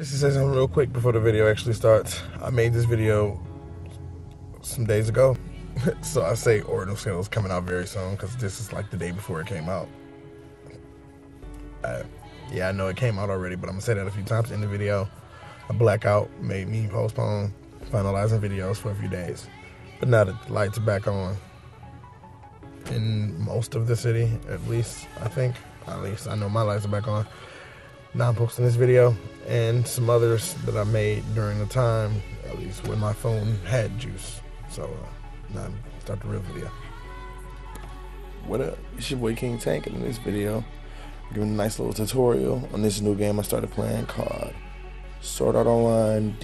Just to say something real quick before the video actually starts. I made this video some days ago, so I say Ordinal Scale is coming out very soon because this is like the day before it came out. Yeah, I know it came out already, but I'm gonna say that a few times in the video. A blackout made me postpone finalizing videos for a few days, but now that the lights are back on in most of the city, at least I think, at least I know my lights are back on. Now I'm posting this video and some others that I made during the time, at least when my phone had juice. So now I'm start the real video. What up? It's your boy King Tank, and in this video, I'm doing a nice little tutorial on this new game I started playing called Sword Art Online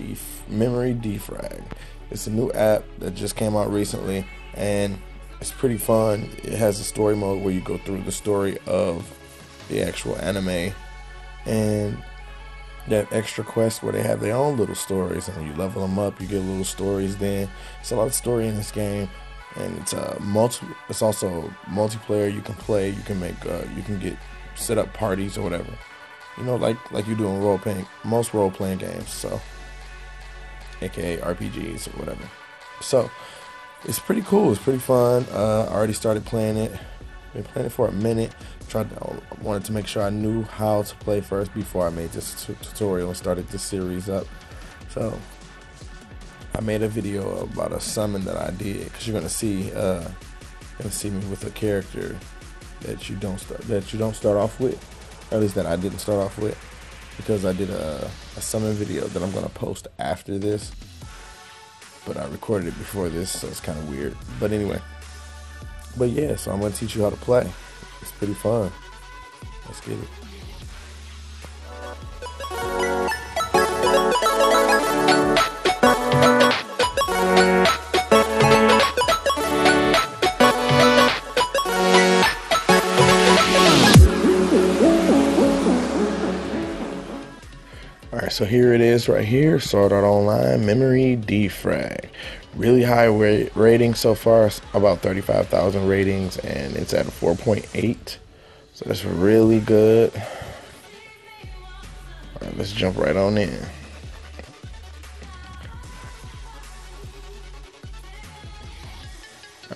Memory Defrag. It's a new app that just came out recently, and it's pretty fun. It has a story mode where you go through the story of the actual anime, and they have extra quests where they have their own little stories, and you level them up, you get little stories. Then it's a lot of story in this game, and it's a It's also multiplayer. You can play. You can make. You can get set up parties or whatever. You know, like you do in most role playing games, so aka RPGs or whatever. So it's pretty cool, it's pretty fun. I already started playing it. Been playing it for a minute. I wanted to make sure I knew how to play first before I made this tutorial and started this series up. So I made a video about a summon that I did, because you're gonna see me with a character that you don't start off with. Or at least that I didn't start off with, because I did a summon video that I'm gonna post after this, but I recorded it before this, so it's kind of weird. But anyway, but yeah, so I'm gonna teach you how to play. It's pretty fun. Let's get it. So here it is right here, Sword Art Online Memory Defrag. Really high rating so far, about 35,000 ratings, and it's at a 4.8. So that's really good. All right, let's jump right on in.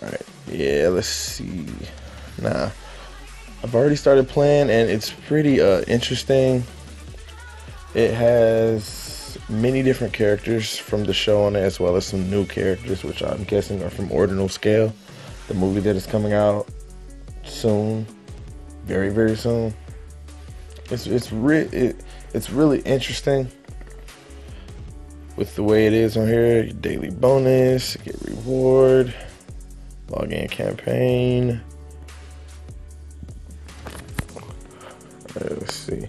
All right, yeah, let's see. Now, I've already started playing, and it's pretty interesting. It has many different characters from the show on it, as well as some new characters, which I'm guessing are from Ordinal Scale, the movie that is coming out soon, very, very soon. It's really interesting with the way it is on here. Your daily bonus, get reward, log in campaign. All right, let's see.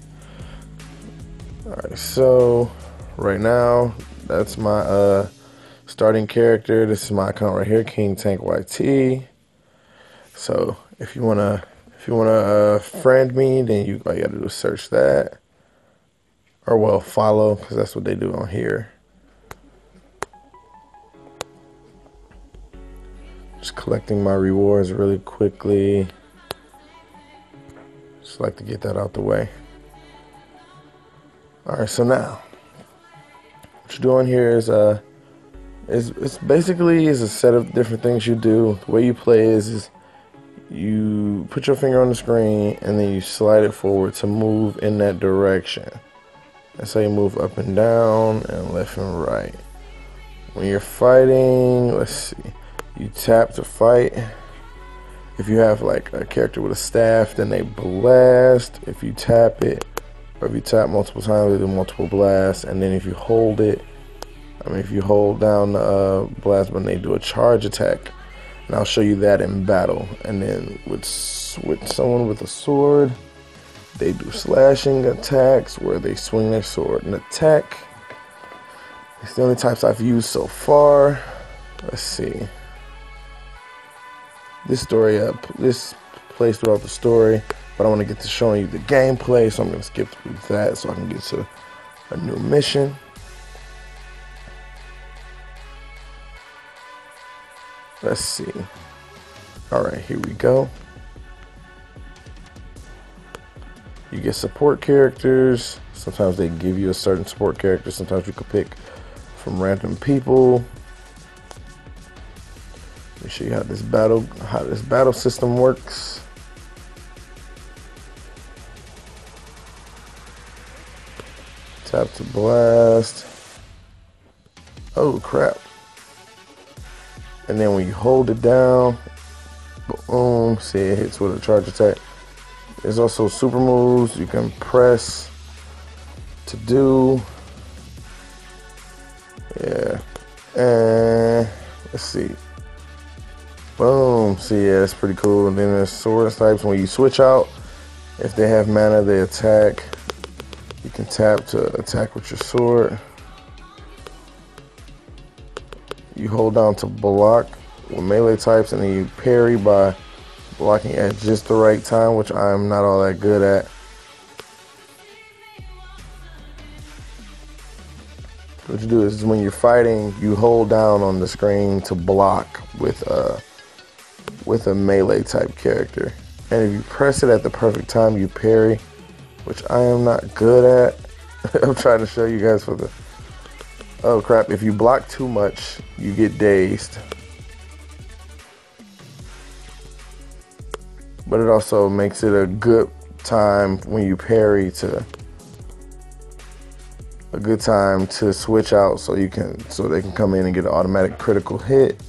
Alright, so right now, that's my starting character. This is my account right here, KingTankYT. So if you wanna friend me, then you all you gotta do is search that, or well, follow, because that's what they do on here. Just collecting my rewards really quickly. Just like to get that out the way. Alright, so now what you're doing here is it's basically a set of different things you do. The way you play is you put your finger on the screen and then you slide it forward to move in that direction. That's how you move up and down and left and right. When you're fighting, let's see, you tap to fight. If you have like a character with a staff, then they blast. If you tap it, or if you tap multiple times, they do multiple blasts. And then if you hold it, if you hold down the blast button, they do a charge attack. And I'll show you that in battle. And then with someone with a sword, they do slashing attacks where they swing their sword and attack. It's the only types I've used so far. Let's see. This story up. This plays throughout the story. But I want to get to showing you the gameplay, so I'm going to skip through that so I can get to a new mission. Let's see. Alright, here we go. You get support characters, Sometimes they give you a certain support character. Sometimes you can pick from random people. Let me show you how this battle system works. Tap to blast. Oh crap! And then when you hold it down, boom! See, it hits with a charge attack. There's also super moves you can press to do. Yeah, and let's see. Boom! See, yeah, that's pretty cool. And then there's sword types. When you switch out, if they have mana, they attack. You can tap to attack with your sword. You hold down to block with melee types, and then you parry by blocking at just the right time, which I'm not all that good at. What you do is when you're fighting, you hold down on the screen to block with a melee type character. And if you press it at the perfect time, you parry, which I am not good at. I'm trying to show you guys for the... Oh crap, if you block too much, you get dazed. But it also makes it a good time when you parry to... a good time to switch out so you can, so they can come in and get an automatic critical hit.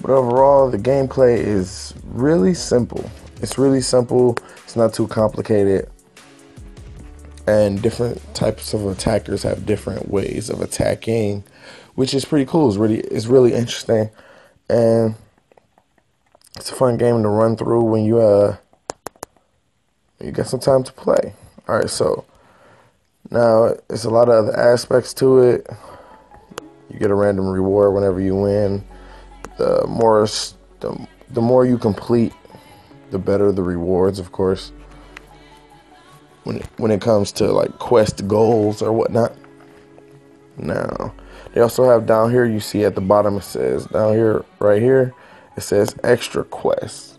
But overall, the gameplay is really simple. It's really simple, it's not too complicated, and different types of attackers have different ways of attacking, which is pretty cool. It's really interesting, and it's a fun game to run through when you got some time to play. All right, so now there's a lot of other aspects to it. You get a random reward whenever you win. The more you complete, the better the rewards, of course, when it comes to like quest goals or whatnot. Now they also have down here, you see at the bottom, it says down here, right here, it says extra quests.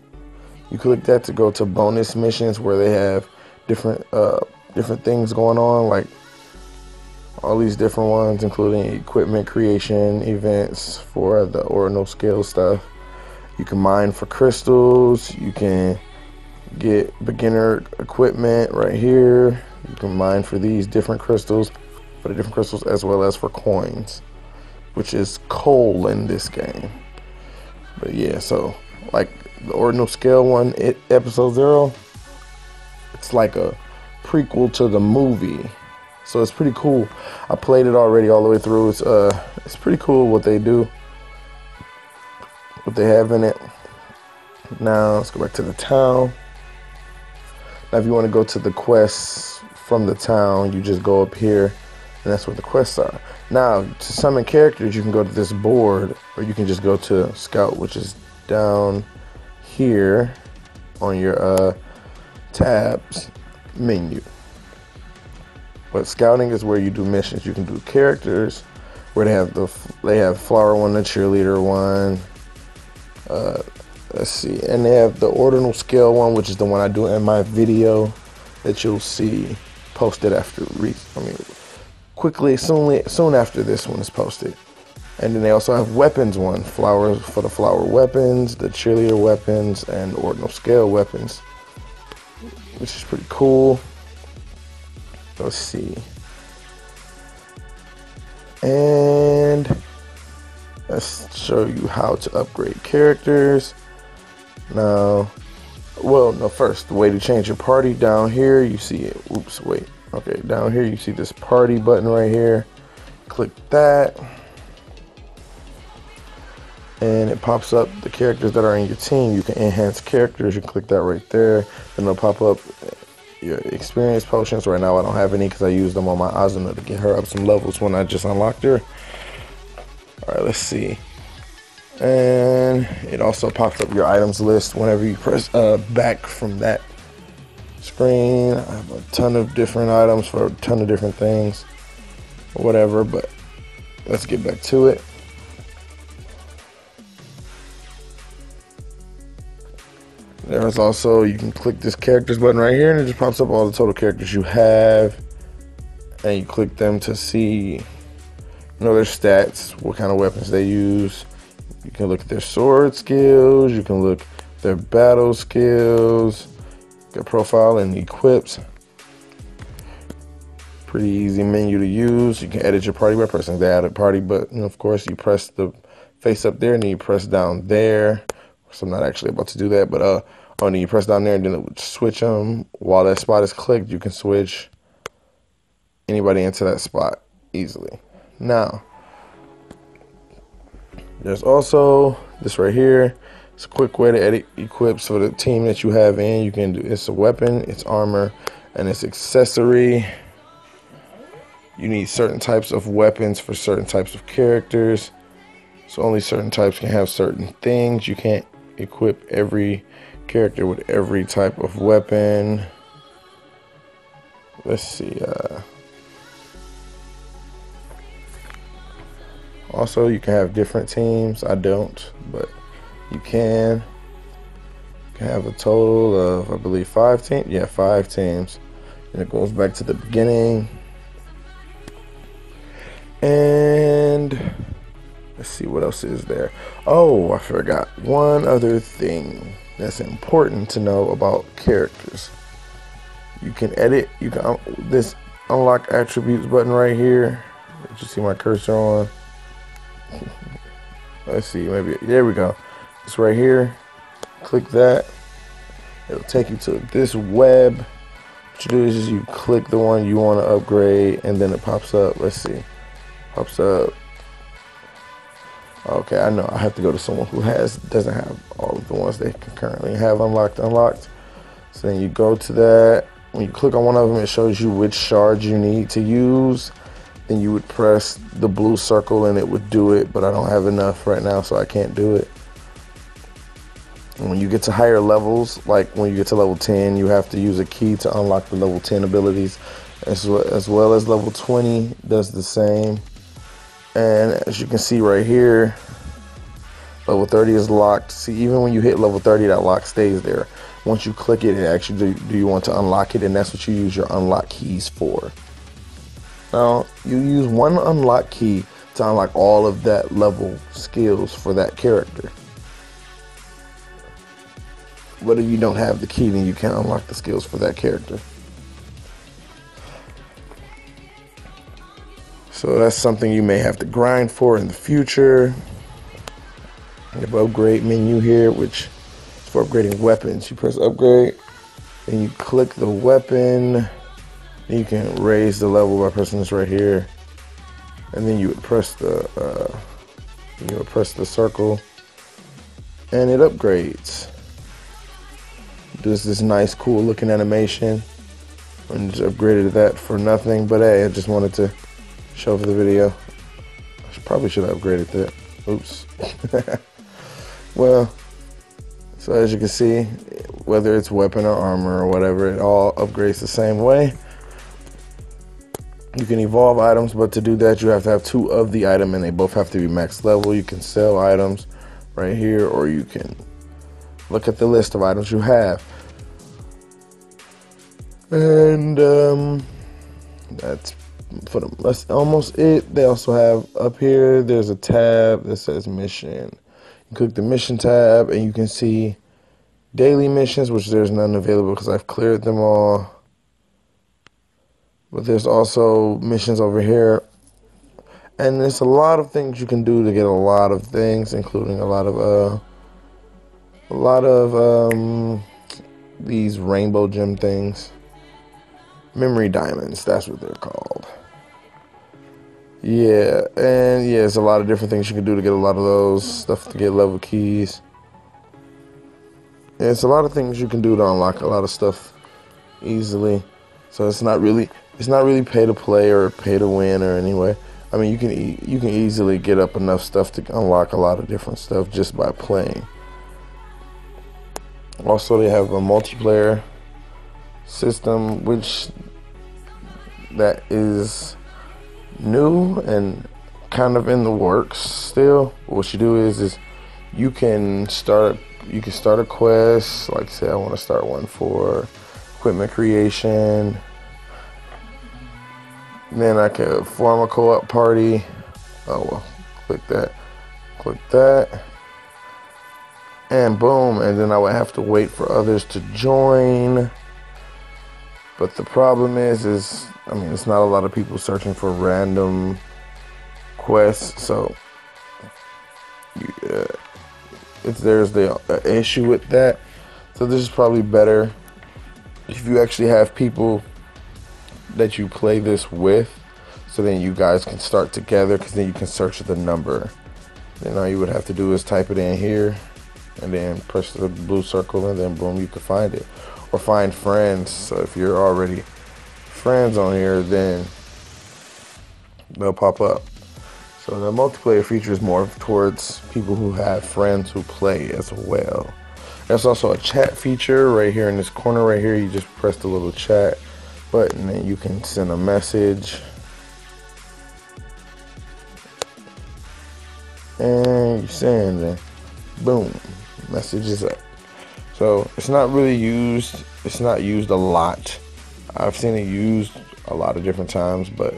You click that to go to bonus missions where they have different things going on, like all these different ones, including equipment creation, events for the Ordinal Scale stuff. You can mine for crystals, you can get beginner equipment right here, you can mine for these different crystals, for the different crystals, as well as for coins, which is coal in this game. But yeah, so like the Ordinal Scale one, episode 0, it's like a prequel to the movie, so it's pretty cool. I played it already all the way through. It's pretty cool what they do, what they have in it. Now let's go back to the town. Now if you want to go to the quests from the town, you just go up here, and that's where the quests are. Now to summon characters, you can go to this board, or you can just go to scout, which is down here on your tabs menu. But scouting is where you do missions. You can do characters, where they have flower one, the cheerleader one. Let's see, and they have the Ordinal Scale one, which is the one I do in my video that you'll see posted after soon after this one is posted. And then they also have weapons one, flowers for the flower weapons, the cheerleader weapons, and Ordinal Scale weapons, which is pretty cool. Let's see, and let's show you how to upgrade characters. Now, well, no, first, the way to change your party, down here, you see it. Oops, wait. Okay, down here, you see this party button right here. Click that, and it pops up the characters that are in your team. You can enhance characters. You click that right there. Then it'll pop up your experience potions. Right now, I don't have any because I used them on my Asuna to get her up some levels when I just unlocked her. All right, let's see, and it also pops up your items list whenever you press back from that screen. I have a ton of different items for a ton of different things or whatever, but let's get back to it. There's also, you can click this characters button right here and it just pops up all the total characters you have, and you click them to see, you know, their stats, what kind of weapons they use. You can look at their sword skills, you can look at their battle skills, their profile and equips. Pretty easy menu to use. You can edit your party by pressing the add a party button. Of course, you press the face up there and then you press down there. So I'm not actually about to do that, but and then you press down there and then it would switch them. While that spot is clicked, you can switch anybody into that spot easily. Now, there's also this right here. It's a quick way to edit equips for the team that you have in. You can do, it's a weapon, it's armor, and it's accessory. You need certain types of weapons for certain types of characters. So only certain types can have certain things. You can't equip every character with every type of weapon. Let's see. Also, you can have different teams. I don't, but you can. You can have a total of, I believe, 5 teams. Yeah, 5 teams. And it goes back to the beginning. And let's see what else is there. Oh, I forgot one other thing that's important to know about characters. You can edit, you can this unlock attributes button right here that you see my cursor on. Let's see, maybe there we go. It's right here. Click that. It'll take you to this web. What you do is you click the one you want to upgrade and then it pops up. Let's see. Pops up. Okay, I know I have to go to someone who doesn't have all of the ones they can currently have unlocked. So then you go to that. When you click on one of them, it shows you which shards you need to use. Then you would press the blue circle and it would do it, but I don't have enough right now, so I can't do it. And when you get to higher levels, like when you get to level 10, you have to use a key to unlock the level 10 abilities, as well as level 20 does the same. And as you can see right here, level 30 is locked. See, even when you hit level 30, that lock stays there. Once you click it, it actually do you want to unlock it, and that's what you use your unlock keys for. Now, you use one unlock key to unlock all of that level skills for that character. But if you don't have the key, then you can't unlock the skills for that character. So that's something you may have to grind for in the future. You have an upgrade menu here, which is for upgrading weapons. You press upgrade, then you click the weapon. Then you can raise the level by pressing this right here, and then you would press the circle, and it upgrades. Does this nice, cool-looking animation, and just upgraded that for nothing. But hey, I just wanted to show for the video. I probably should have upgraded that. Oops. Well, so as you can see, whether it's weapon or armor or whatever, it all upgrades the same way. You can evolve items, but to do that, you have to have 2 of the item and they both have to be max level. You can sell items right here, or you can look at the list of items you have. And that's almost it. They also have up here, there's a tab that says mission. You click the mission tab and you can see daily missions, which there's none available because I've cleared them all. But there's also missions over here, and there's a lot of things you can do to get a lot of things, including a lot of these rainbow gem things. Memory diamonds, that's what they're called. Yeah, and yeah, it's a lot of different things you can do to get a lot of those stuff, to get level keys. And it's a lot of things you can do to unlock a lot of stuff easily. So it's not really pay to play or pay to win or anyway. I mean, you can easily get up enough stuff to unlock a lot of different stuff just by playing. Also, they have a multiplayer system, which that is new and kind of in the works still. What you do is you can start You can start a quest. Like, say I want to start one for equipment creation. Then I can form a co-op party. Oh, well, click that. Click that. And boom. And then I would have to wait for others to join. But the problem is I mean, it's not a lot of people searching for random quests. So, yeah. There's the issue with that. So this is probably better if you actually have people that you play this with, so then you guys can start together, because then you can search the number. Then all you would have to do is type it in here and then press the blue circle, and then boom, you can find it. Or find friends. So if you're already friends on here, then they'll pop up. So the multiplayer feature is more towards people who have friends who play as well. There's also a chat feature right here in this corner right here. You just press the little chat button and you can send a message. And you send it. Boom. Message is up. So it's not really used. It's not used a lot. I've seen it used a lot of different times, but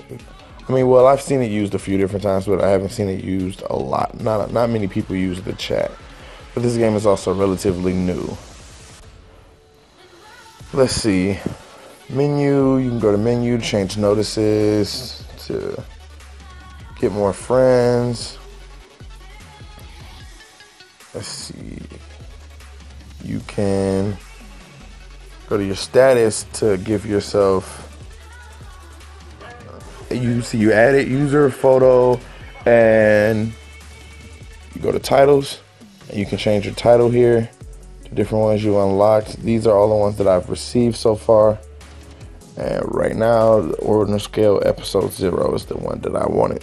I mean, well, I've seen it used a few different times, but I haven't seen it used a lot. Not many people use the chat. But this game is also relatively new. Let's see. Menu, you can go to menu, change notices to get more friends. Let's see. You can go to your status to give yourself... You see, you added user, photo, and you go to titles, and you can change your title here to different ones you unlocked. These are all the ones that I've received so far, and right now, the Ordinal Scale episode 0 is the one that I wanted,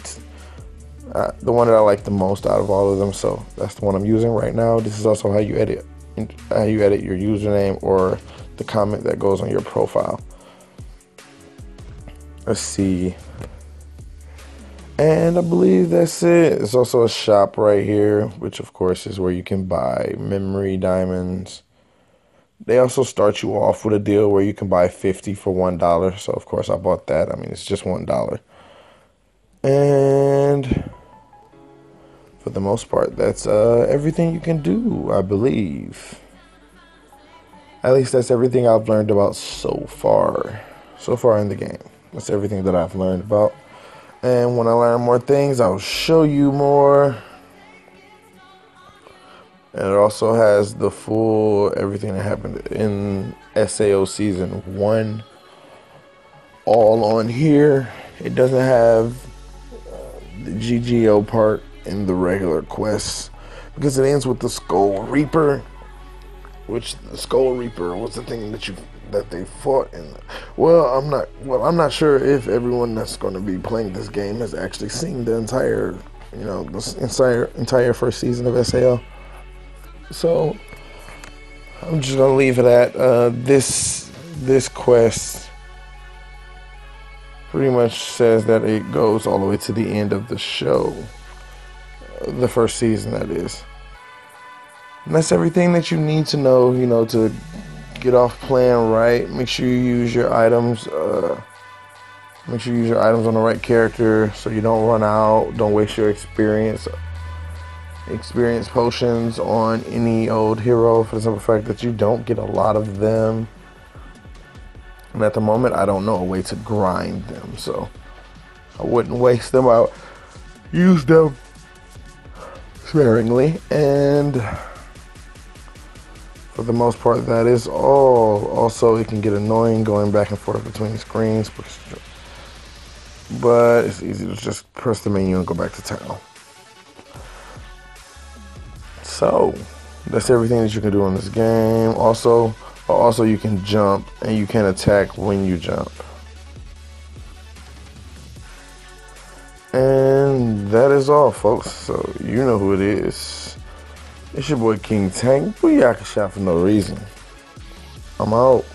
the one that I like the most out of all of them. So that's the one I'm using right now. This is also how you edit your username or the comment that goes on your profile. Let's see. And I believe that's it. There's also a shop right here, which of course is where you can buy memory diamonds. They also start you off with a deal where you can buy 50 for $1. So of course I bought that. I mean, it's just $1. And for the most part, that's everything you can do, I believe. At least that's everything I've learned about so far in the game. That's everything that I've learned about. And when I learn more things, I'll show you more. And it also has the full everything that happened in SAO Season 1 all on here. It doesn't have the GGO part in the regular quests, because it ends with the Skull Reaper, which the Skull Reaper was the thing that they fought in. Well, I'm not sure if everyone that's going to be playing this game has actually seen the entire, you know, this entire first season of SAO. So I'm just gonna leave it at this quest. Pretty much says that it goes all the way to the end of the show, the first season, that is. And that's everything that you need to know, you know, to get off playing right. Make sure you use your items. Make sure you use your items on the right character, so you don't run out. Don't waste your experience potions on any old hero, for the simple fact that you don't get a lot of them. And at the moment, I don't know a way to grind them, so I wouldn't waste them out. Use them sparingly. And for the most part, that is all. Also, it can get annoying going back and forth between screens, but it's easy to just press the menu and go back to town. So that's everything that you can do in this game. Also you can jump, and you can attack when you jump. And that is all, folks. So you know who it is. It's your boy King Tank. We yakking shot for no reason. I'm out.